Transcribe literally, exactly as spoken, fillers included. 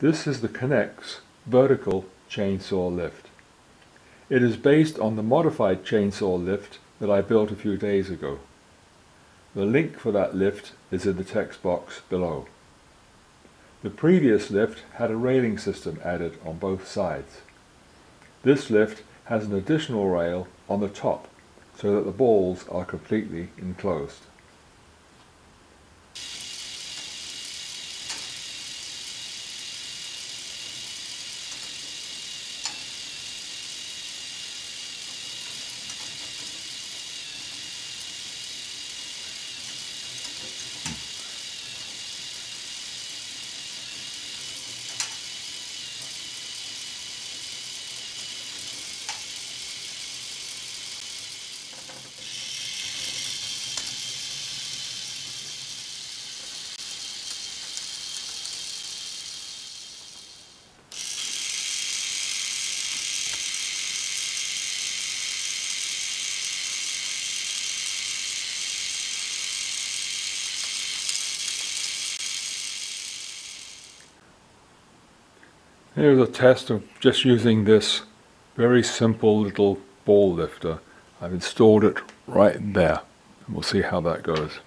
This is the K'nex vertical chainsaw lift. It is based on the modified chainsaw lift that I built a few days ago. The link for that lift is in the text box below. The previous lift had a railing system added on both sides. This lift has an additional rail on the top so that the balls are completely enclosed. Here's a test of just using this very simple little ball lifter. I've installed it right there, and we'll see how that goes.